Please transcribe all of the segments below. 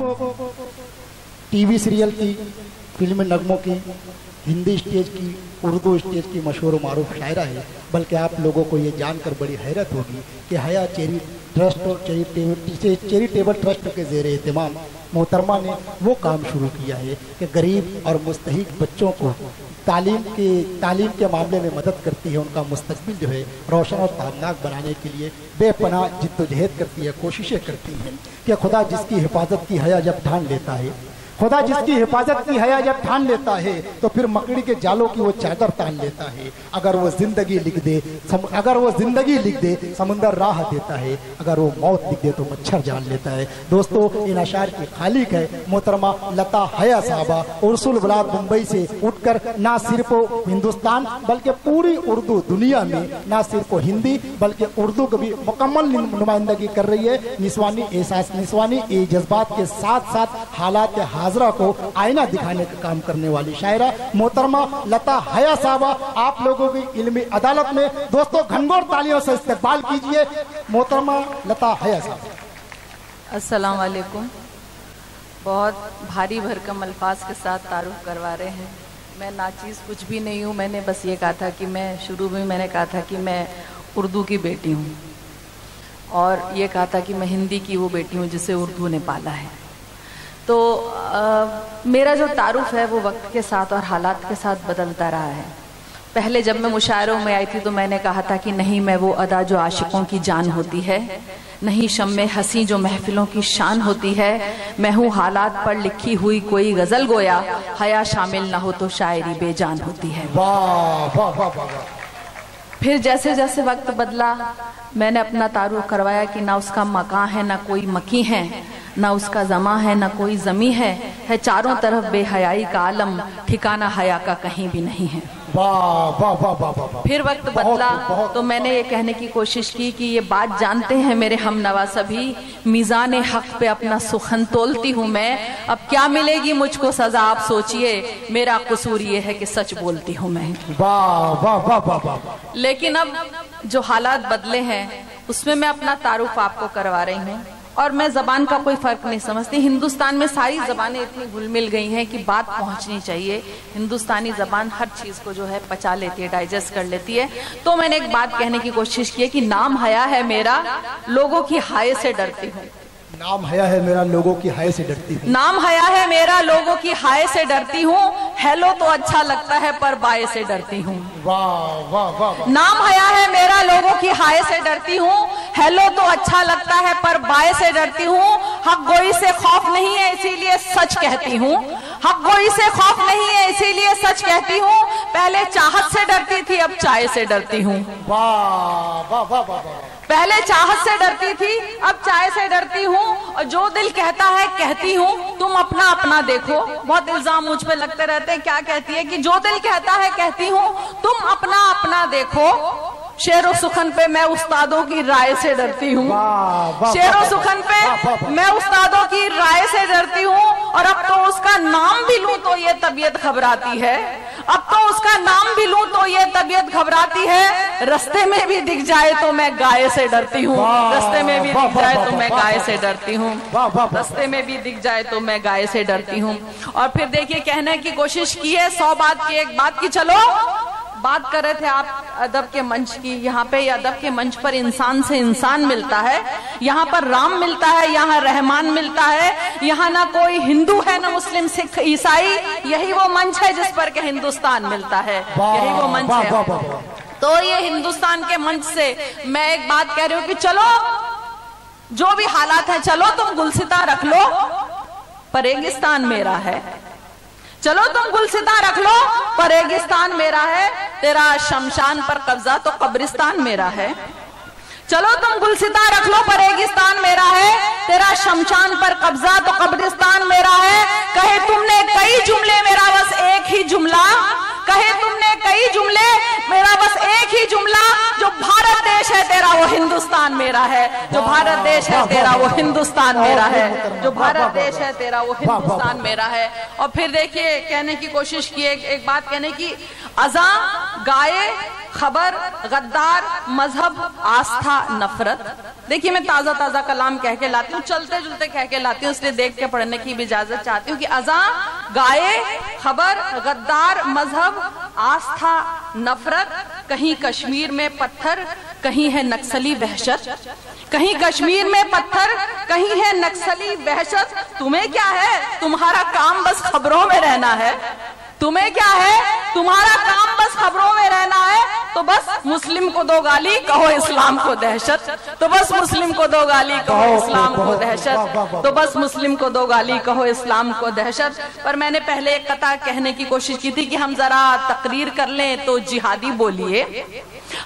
TV serial की, film नगमों की, हिंदी स्टेज की, उर्दू स्टेज की मशहूर मारूफ शायरा है। बल्कि आप लोगों को ये जानकर बड़ी हैरत होगी कि हया चैरिटेबल ट्रस्ट के ज़ेर एहतमाम मोहतरमा ने वो काम शुरू किया है कि गरीब और मुस्तहिक बच्चों को तालीम के मामले में मदद करती है, उनका मुस्तकबिल जो है रोशन और ताबनाक बनाने के लिए बेपनाह जिद्दोजहद करती है, कोशिशें करती है। कि खुदा जिसकी हिफाजत की हया जब ठान लेता है, खुदा जिसकी हिफाजत की हया जब ठान लेता है तो फिर मकड़ी के जालों की वो चादर तान लेता है। अगर वो ज़िंदगी लिख दे समुंदर राह देता है, अगर वो मौत लिख दे तो मच्छर जान लेता है। दोस्तों, इन अशार की खालिक है मोहतरमा लता हया साहबा उर्सुल बलाद मुंबई से उठकर ना सिर्फ हिंदुस्तान बल्कि पूरी उर्दू दुनिया में ना सिर्फ हिंदी बल्कि उर्दू को भी मुकम्मल नुमाइंदगी कर रही है। निस्वानी जज्बात के साथ साथ हालात हाजरा को आईना दिखाने का काम करने वाली शायरा मोहतरमा लता हया साहबा आप लोगों की इल्मी अदालत में दोस्तों घनघोर तालियों से इस्तकबाल कीजिए मोहतरमा लता हया साहबा। अस्सलाम वालेकुम। बहुत भारी भरकम अल्फाज के साथ तारुफ करवा रहे हैं। मैं नाचीज़ कुछ भी नहीं हूँ। मैंने बस ये कहा था कि मैं शुरू में मैंने कहा था कि मैं उर्दू की बेटी हूँ और ये कहा था कि मैं हिंदी की वो बेटी हूँ जिसे उर्दू ने पाला है। तो मेरा जो तारुफ है वो वक्त के साथ और हालात के साथ बदलता रहा है। पहले जब मैं मुशायरों में आई थी तो मैंने कहा था कि नहीं, मैं वो अदा जो आशिकों की जान होती है, नहीं शम्मे हंसी जो महफिलों की शान होती है, मैं हूँ हालात पर लिखी हुई कोई गज़ल गोया, हया शामिल ना हो तो शायरी बेजान होती है। फिर जैसे जैसे वक्त बदला मैंने अपना तारुफ करवाया कि ना उसका मकां है ना कोई मकी है, ना उसका जमा है ना कोई जमी है चारों तरफ बेहयाई का आलम, ठिकाना हया का कहीं भी नहीं है। फिर वक्त बदला तो मैंने ये कहने की कोशिश की कि ये बात जानते हैं मेरे हम नवा सभी, मीज़ान हक पे अपना सुखन तोलती हूँ मैं, अब क्या मिलेगी मुझको सजा आप सोचिए, मेरा कसूर ये है कि सच बोलती हूँ मैं। लेकिन अब जो हालात बदले हैं उसमें मैं अपना तारुफ आपको करवा रही हूँ और मैं ज़बान का कोई फ़र्क नहीं समझती। हिंदुस्तान में सारी ज़बानें इतनी घुल मिल गई हैं कि बात पहुंचनी चाहिए। हिंदुस्तानी ज़बान हर चीज़ को जो है पचा लेती है, डाइजेस्ट कर लेती है। तो मैंने एक बात कहने की कोशिश की है कि नाम हया है मेरा, लोगों की हाय से डरती हूँ। नाम हया है मेरा, लोगों की हाय से डरती हूँ। नाम हया है मेरा, लोगों की हाय से डरती हूँ, हेलो तो अच्छा लगता है पर बाय से डरती हूँ। वाह वाह वाह। नाम हया है मेरा, लोगों की हाय से डरती हूँ, हेलो तो अच्छा लगता है पर बाय से डरती हूँ, हक गोई से खौफ नहीं है इसीलिए सच कहती हूँ, हक गोई से खौफ नहीं है इसीलिए सच कहती हूँ, पहले चाहत से डरती थी अब चाय से डरती हूँ। वाह वाह वाह वाह। पहले चाहत से डरती थी अब चाय से डरती हूँ, और जो दिल कहता है कहती हूँ, तुम अपना अपना देखो। बहुत इल्जाम मुझ पे लगते रहते हैं। क्या कहती है कि जो दिल कहता है कहती हूँ, तुम अपना अपना देखो। शेर व सुखन पे मैं उस्तादों की राय से डरती हूँ, शेर व सुखन पे मैं उस्तादों की राय से डरती हूँ, और अब तो उसका नाम भी लूँ तो ये तबीयत घबराती है, अब तो उसका नाम भी लूँ तो ये तबीयत घबराती है, रास्ते में भी दिख जाए तो मैं गाय से डरती हूँ, रास्ते में भी दिख जाए तो मैं गाय से डरती हूँ, रास्ते में भी दिख जाए तो मैं गाय से डरती हूँ। और फिर देखिए कहने की कोशिश की है 100 बात की एक बात की। चलो बात कर रहे थे आप अदब के मंच की, यहाँ पे अदब के मंच पर इंसान से इंसान मिलता है, यहाँ पर राम मिलता है, यहाँ रहमान मिलता है, यहाँ ना कोई हिंदू है ना मुस्लिम सिख ईसाई, यही वो मंच है जिस पर के हिंदुस्तान मिलता है, यही वो मंच है। तो ये हिंदुस्तान के मंच से मैं एक बात कह रही हूँ कि चलो जो भी हालात है, चलो तुम गुलसिता रख लो पर रेगिस्तान मेरा है, चलो तुम गुलसिता रख लो पर रेगिस्तान मेरा है, तेरा शमशान पर कब्जा तो कब्रिस्तान मेरा है, चलो तुम गुलसिता रख लो पर रेगिस्तान मेरा है, तेरा शमशान पर कब्जा तो कब्रिस्तान मेरा है, कहे तुमने कई जुमले मेरा बस एक ही जुमला, कहे तुमने कई जुमले मेरा बस एक ही जुमला, जो भारत देश है तेरा वो हिंदुस्तान मेरा है, जो भारत देश है तेरा वो हिंदुस्तान मेरा है, जो भारत देश है तेरा वो हिंदुस्तान मेरा है। और फिर देखिए कहने की कोशिश की एक बात कहने की, अजा गाये खबर गद्दार मजहब आस्था नफरत, देखिए मैं ताज़ा ताज़ा कलाम कह के लाती हूँ, चलते जुलते कह के लाती हूँ, इसलिए देख के पढ़ने की भी इजाजत चाहती हूँ कि अजा, गाये, खबर, गद्दार, मजहब, आस्था, नफरत, कहीं कश्मीर में पत्थर, कहीं है नक्सली वहशत, कहीं कश्मीर में पत्थर, कहीं है नक्सली वहशत। तुम्हें क्या है, तुम्हारा काम बस खबरों में रहना है। तुम्हें क्या है, तुम्हारा काम बस खबरों में रहना है। तो बस मुस्लिम को दो गाली कहो इस्लाम को दहशत, तो बस मुस्लिम को दो गाली कहो इस्लाम को दहशत, तो बस मुस्लिम को दो गाली कहो इस्लाम को दहशत। पर मैंने पहले एक कथा कहने की कोशिश की थी कि हम जरा तकरीर कर लें तो जिहादी बोलिए,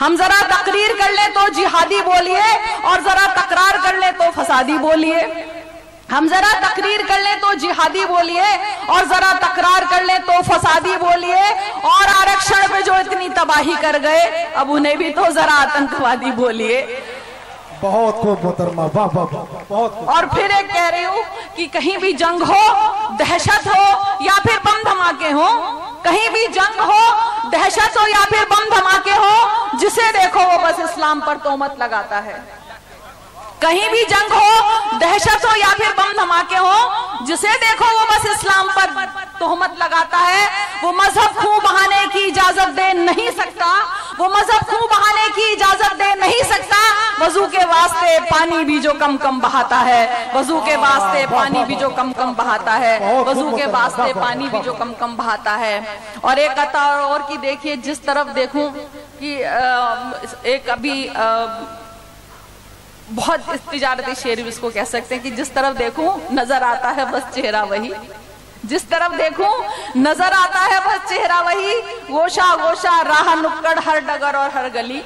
हम जरा तकरीर कर लें तो जिहादी बोलिए, और जरा तकरार कर लें तो फसादी बोलिए। हम जरा तकरीर कर लें तो जिहादी बोलिए, और जरा तकरार कर लें तो फसादी बोलिए, और आरक्षण पे जो इतनी तबाही कर गए अब उन्हें भी तो जरा आतंकवादी बोलिए। बहुत खूब मोहतरमा, वाह वाह वाह। और फिर एक कह रही हूँ कि कहीं भी जंग हो, दहशत हो या फिर बम धमाके हो, कहीं भी जंग हो, दहशत हो या फिर बम धमाके हो, जिसे देखो वो बस इस्लाम पर तोहमत लगाता है। कहीं भी जंग हो, दहशत हो या फिर बम धमाके हो, जिसे देखो वो बस इस्लाम पर तोहमत लगाता है। वो मजहब खूब बहाने की इजाजत दे नहीं सकता, वो मजहब खूब बहाने की इजाजत दे नहीं सकता। वजू के वास्ते पानी भी जो कम कम बहाता है, वजू के वास्ते पानी भी जो कम कम बहाता है, वजू के वास्ते पानी भी जो कम कम बहाता है। और एक कथा और की देखिए, जिस तरफ देखूं कि एक अभी बहुत तिजारती शेर भी इसको कह सकते हैं कि जिस तरफ देखूं नजर आता है बस चेहरा वही, जिस तरफ देखूं नजर आता है बस चेहरा वही। गोशा गोशा राह नुक्कड़ हर डगर और हर गली,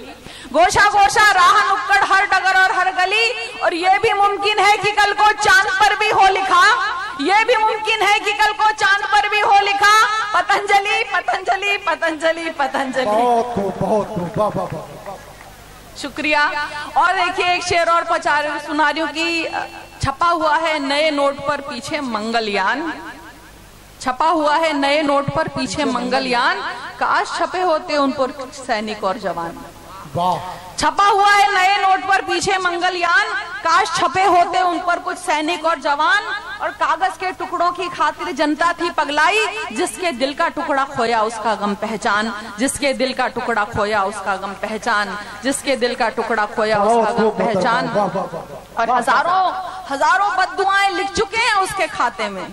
गोशा गोशा राह नुक्कड़ हर डगर और हर गली। और ये भी मुमकिन है कि कल को चांद पर भी हो लिखा, ये भी मुमकिन है कि कल को चांद पर भी हो लिखा, पतंजलि पतंजलि पतंजलि पतंजलि। बहुत शुक्रिया। और देखिए एक शेर और सुना रही हूँ कि छपा हुआ है नए नोट पर पीछे मंगलयान, छपा हुआ है नए नोट पर पीछे मंगलयान, काश छपे होते उन पर सैनिक और जवान। छपा हुआ है नए नोट पर पीछे मंगलयान, काश छपे होते उन पर कुछ सैनिक और जवान। और कागज के टुकड़ों की खातिर जनता थी पगलाई, जिसके दिल का टुकड़ा खोया उसका गम पहचान, जिसके दिल का टुकड़ा खोया उसका गम पहचान, जिसके दिल का टुकड़ा खोया उसका गम पहचान। और हजारों हजारों बद्दुआएं लिख चुके हैं उसके खाते में,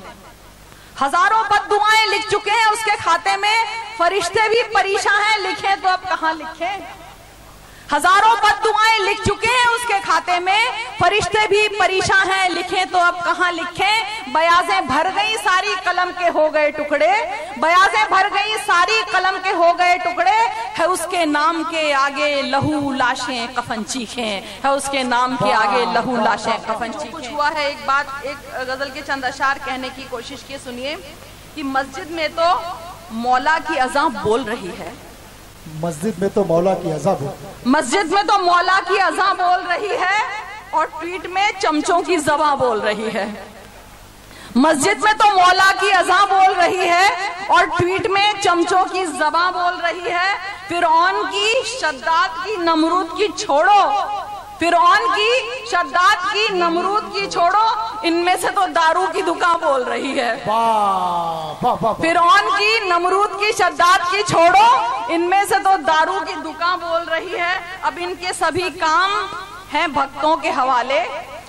हजारों बद्दुआएं लिख चुके हैं उसके खाते में। फरिश्ते भी परेशान हैं, लिखे तो अब कहाँ लिखे। हजारों बद्दुआएं लिख चुके हैं उसके खाते में, फरिश्ते भी परेशान हैं, लिखें तो अब कहाँ लिखें। बयाजें भर गई सारी कलम के हो गए टुकड़े, बयाजें भर गई सारी कलम के हो गए टुकड़े। है उसके नाम के आगे लहू लाशें कफन चीखें, है उसके नाम के आगे लहू लाशें कफन चीखें। कुछ हुआ है, एक बात एक गजल के चंद अशार कहने की कोशिश की। सुनिए कि मस्जिद में तो मौला की अज़ां बोल रही है, मस्जिद में तो मौला की अज़ां बोल, मस्जिद में तो मौला की अज़ां बोल रही है, और ट्वीट में चमचों की ज़बां बोल रही है। मस्जिद में तो मौला की अज़ां बोल रही है, और ट्वीट में चमचों की ज़बां बोल रही है। फिरौन की, शद्दाद की, नमरूद की छोड़ो, फिरौन की, शद्दाद की, नमरूद की छोड़ो, इनमें से तो दारू की दुकान बोल रही है। फिरौन की, नमरूद की, शद्दाद की छोड़ो, इनमें से तो दारू की दुकान बोल रही है। अब इनके सभी काम हैं भक्तों के हवाले,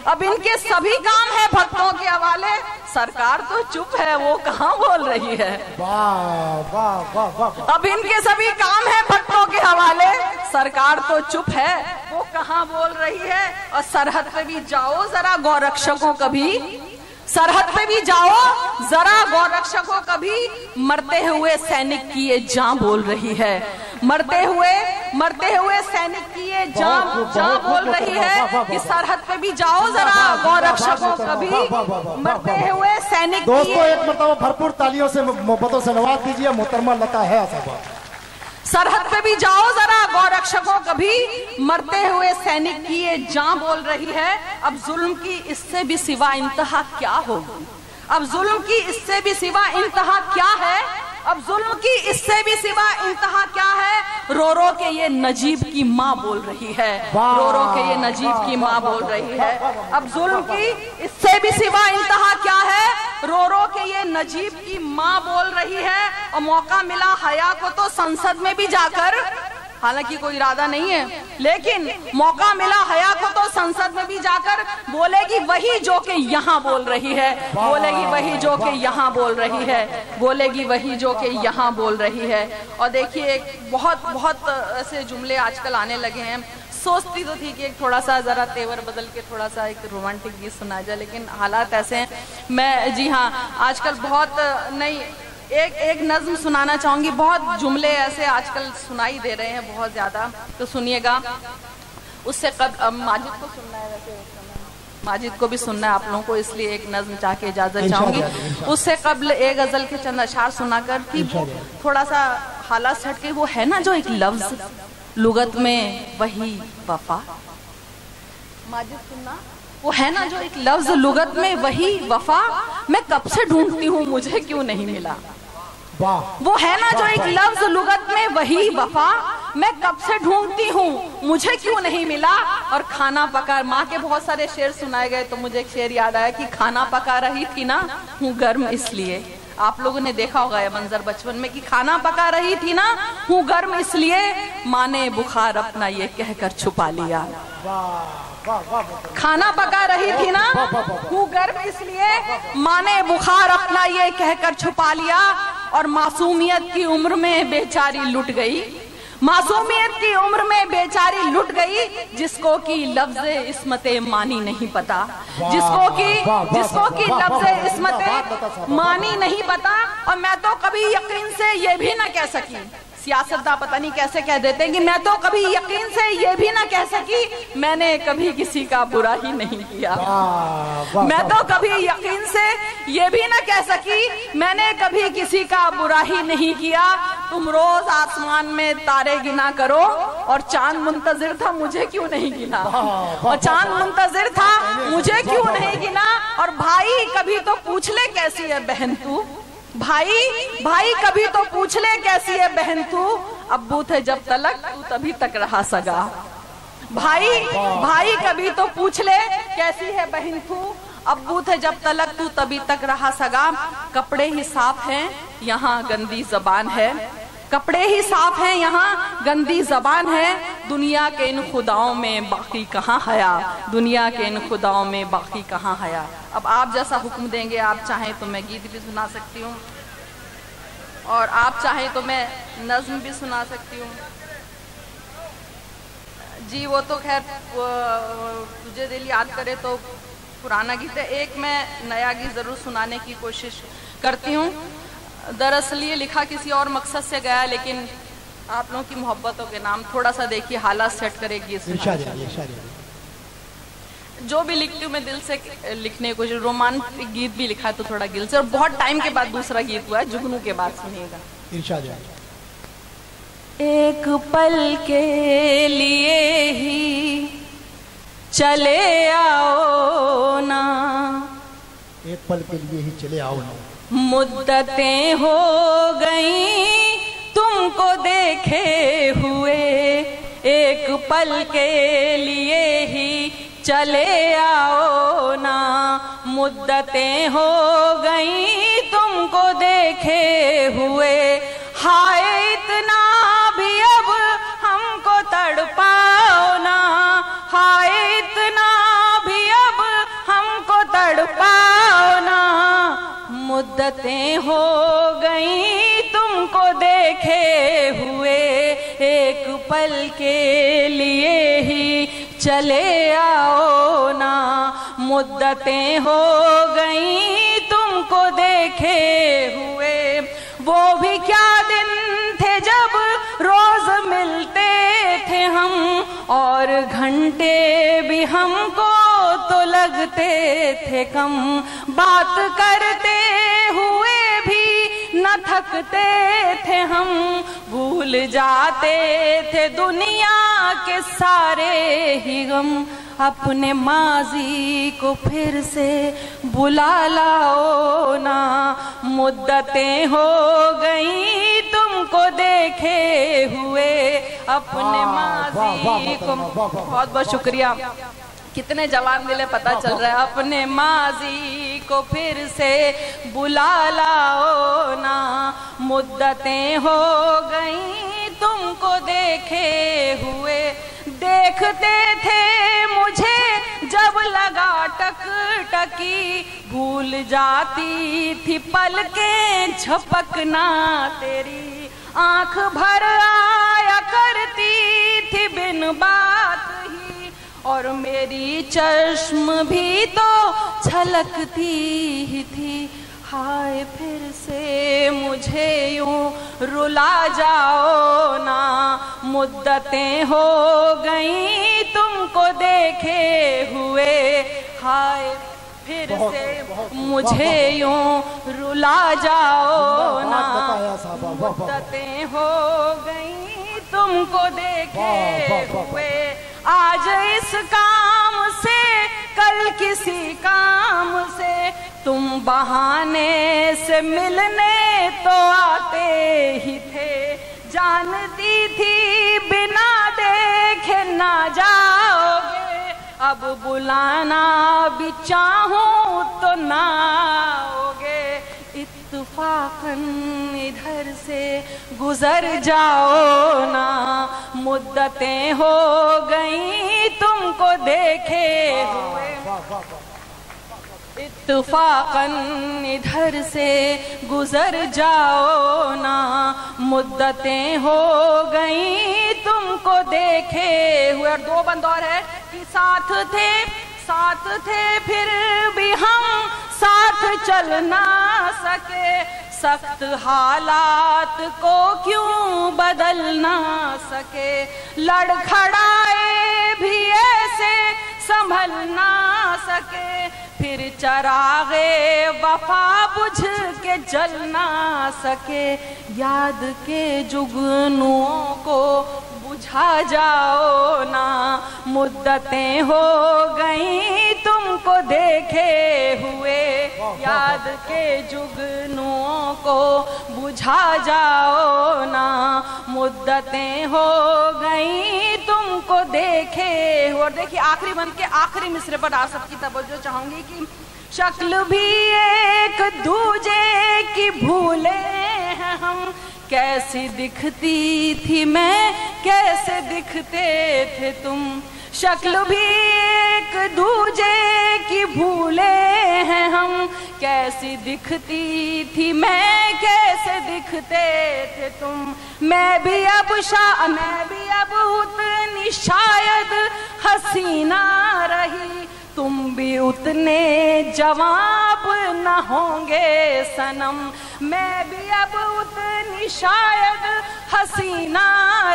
अब इनके सभी काम हैं भक्तों के हवाले, सरकार तो चुप है वो कहाँ बोल रही है। अब इनके सभी काम है भक्तों के हवाले, सरकार तो चुप है वो कहाँ बोल रही है। और सरहद पे भी जाओ जरा गौरक्षकों कभी, सरहद पे भी जाओ जरा गौरक्षकों कभी, मरते हुए सैनिक की ये जान बोल रही है, मरते हुए सैनिक की ये जान बोल रही है। कि सरहद पे भी जाओ जरा गौरक्षकों कभी, मरते हुए सैनिक। दोस्तों एक मरतबा भरपूर तालियों से मोहब्बतों से नवाज दीजिए मोहतरमा लता हया साहबा। सरहद पे भी जाओ जरा गौरक्षकों कभी, मरते हुए सैनिक की ये जान बोल रही है। अब जुल्म की इससे भी सिवा इंतहा क्या होगी, अब जुल्म की इससे भी सिवा इंतहा क्या है। अब जुल्म की इससे भी सिवा इंतहा क्या है? रो रो के ये नजीब की माँ बोल रही है, रो रो के ये नजीब की माँ बोल रही है। अब जुल्म की इससे भी सिवा इंतहा क्या है? रो रो के ये नजीब की माँ बोल रही है। और मौका मिला हया को तो संसद में भी जाकर, हालांकि कोई इरादा नहीं है, लेकिन मौका मिला हया को तो संसद में भी जाकर बोलेगी वही जो कि यहाँ बोल रही है, बोलेगी वही जो कि यहाँ बोल रही है, बोलेगी वही जो कि यहाँ बोल रही है। और देखिए एक बहुत बहुत ऐसे जुमले आजकल आने लगे हैं। सोचती तो थी कि एक थोड़ा सा ज़रा तेवर बदल के थोड़ा सा एक रोमांटिक गीत सुना जाए, लेकिन हालात ऐसे हैं। मैं जी हाँ आजकल बहुत नई एक नज़्म सुनाना चाहूँगी। बहुत जुमले ऐसे आजकल सुनाई दे रहे हैं बहुत ज़्यादा, तो सुनिएगा। उससे माजिद को सुनना है, वैसे माजिद को भी सुनना है आप लोगों को, इसलिए एक नज़्म चाह के इजाज़त चाहूँगी। उससे कब्ल एक गज़ल के चंद अशार सुनाकर कि थोड़ा सा हालात हट के वो है ना जो एक लफ्ज़ लुगत में वही वफा, माजिद सुनना, वो है ना जो एक लफ्ज लुगत में वही वफा, मैं कब से ढूंढती हूँ मुझे क्यों नहीं मिला। वो है ना जो एक लफ्ज लुगत में वही वफा, मैं कब से ढूंढती हूँ मुझे क्यों नहीं मिला। और खाना पका, माँ के बहुत सारे शेर सुनाए गए, तो मुझे एक शेर याद आया कि खाना पका रही थी ना हूँ गर्म इसलिए, आप लोगों ने देखा होगा यह मंजर बचपन में कि खाना पका रही थी ना हूँ गर्म इसलिए, माँ ने बुखार अपना ये कहकर छुपा लिया। खाना पका रही थी ना हूँ गर्म इसलिए, माँ ने बुखार अपना ये कहकर छुपा लिया। और मासूमियत की उम्र में बेचारी लुट गई, मासूमियत की उम्र में बेचारी लुट गई, जिसको कि लफ्ज इस्मते मानी नहीं पता, जिसको कि लफ्ज इस्मते मानी नहीं पता। और मैं तो कभी यकीन से ये भी ना कह सकी, सियासतदां पता नहीं कैसे कह देते हैं कि मैं तो कभी यकीन से ये भी ना कह सकी मैंने कभी किसी का बुरा ही नहीं किया, मैं तो कभी यकीन से ये भी ना कह सकी मैंने कभी किसी का बुरा ही नहीं किया। तुम रोज आसमान में तारे गिना करो और चांद मुंतजिर था मुझे क्यों नहीं गिना, और चांद मुंतजिर था मुझे क्यों नहीं गिना। और भाई कभी तो पूछ ले कैसी है बहन तू, भाई भाई कभी तो पूछ ले कैसी है बहन तू, अब्बू थे जब तलक तू तभी तक रहा सगा। भाई भाई कभी तो पूछ ले कैसी है बहन तू, अब्बू थे जब तलक तू तभी तक रहा सगा। कपड़े ही साफ हैं यहाँ गंदी जबान है, कपड़े ही साफ हैं यहाँ गंदी जबान है, दुनिया के इन खुदाओं में बाकी कहाँ हया, दुनिया के इन खुदाओं में बाकी कहाँ हया। अब आप जैसा हुक्म देंगे, आप चाहें तो मैं गीत भी सुना सकती हूँ और आप चाहें तो मैं नज़्म भी सुना सकती हूँ। जी वो तो खैर तुझे दिल याद करे तो पुराना गीत है, एक मैं नया गीत ज़रूर सुनाने की कोशिश करती हूँ। दरअसल ये लिखा किसी और मकसद से गया, लेकिन आप लोगों की मोहब्बतों के नाम थोड़ा सा देखिए हालात सेट करेगी। जो भी लिखती हूँ मैं दिल से लिखने को, रोमांटिक गीत भी लिखा है तो थोड़ा दिल से, और बहुत टाइम के बाद दूसरा गीत हुआ है, जुगनू के बाद सुनिएगा। एक पल के लिए ही चले आओ ना, एक पल के लिए ही चले आओ ना, मुद्दतें हो गई तुमको देखे हुए, एक पल के लिए ही चले आओ ना, मुद्दतें हो गई तुमको देखे हुए, हाय इतना भी अब हमको तड़पाओ ना, हाय इतना भी अब हमको तड़पाओ ना, मुद्दतें हो गई तुमको देखे हुए, एक पल के लिए ही चले आओ ना, मुद्दतें हो गई तुमको देखे हुए, वो भी क्या दिन थे जब रोज मिलते थे हम, और घंटे भी हमको तो लगते थे कम, बात करते हुए भी न थकते थे हम, भूल जाते थे दुनिया के सारे ही गम, अपने माजी को फिर से बुला लाओ ना, मुद्दतें हो गई तुमको देखे हुए अपने माजी को। बहुत बहुत शुक्रिया, कितने जवान मिले पता चल रहा है। अपने माजी को फिर से बुला लाओ ना, मुद्दतें हो गई तुमको देखे हुए। देखते थे मुझे जब लगा टक टकी, भूल जाती थी पलकें झपकना तेरी। आंख भर आया करती थी बिन बात ही, और मेरी चश्म भी तो छलकती ही थी। हाय फिर से मुझे यूं रुला जाओ ना, मुद्दतें हो गई तुमको देखे हुए। हाय फिर से मुझे यूं रुला जाओ ना, मुद्दतें हो गई तुमको देखे हुए। आज इस काम से कल किसी काम से, तुम बहाने से मिलने तो आते ही थे। जानती थी बिना देखे ना जाओगे, अब बुलाना भी चाहूं तो ना आओगे। इत्तफाकन इधर से गुजर जाओ ना, मुद्दतें हो गई तुमको देखे हुए। इत्तफाकन इधर से गुजर जाओ ना, मुद्दतें हो गई तुमको देखे हुए। और दो बंद और है कि साथ थे फिर भी हम साथ चल ना सके, सख्त हालात को क्यों बदल ना सके। लड़खड़ाए भी ऐसे संभल ना सके, फिर चरागे वफा बुझ के जल ना सके। याद के जुगनुओं को बुझा जाओ ना, मुद्दतें हो गई तुमको देखे हुए। याद के जुगनुओं को बुझा जाओ ना, मुद्दतें हो गई तुमको देखे हुए। और देखिए आखिरी बन के आखिरी मिसरे पर आप सबकी तवज्जो चाहूंगी कि शक्ल भी एक दूजे की भूले हैं हम, कैसी दिखती थी मैं कैसे दिखते थे तुम। शक्ल भी एक दूजे की भूले हैं हम, कैसी दिखती थी मैं कैसे दिखते थे तुम। मैं भी अब उतनी शायद हसीना रही, तुम भी उतने जवाब न होंगे सनम। मैं भी अब उतनी शायद हसीना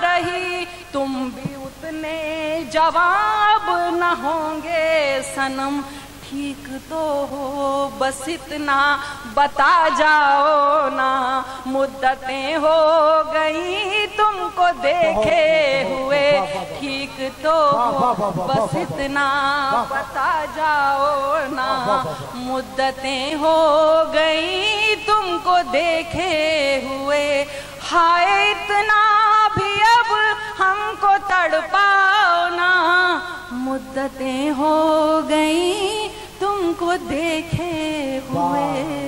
रही, तुम भी उतने जवाब न होंगे सनम। ठीक तो हो बस इतना बता जाओ ना, मुद्दतें हो गई तुमको देखे हुए। ठीक तो हो बस इतना बता जाओ ना, मुद्दतें हो गई तुमको देखे हुए। हाय इतना भी अब हमको तड़पाओ ना, मुद्दतें हो गई तुमको देखे हुए।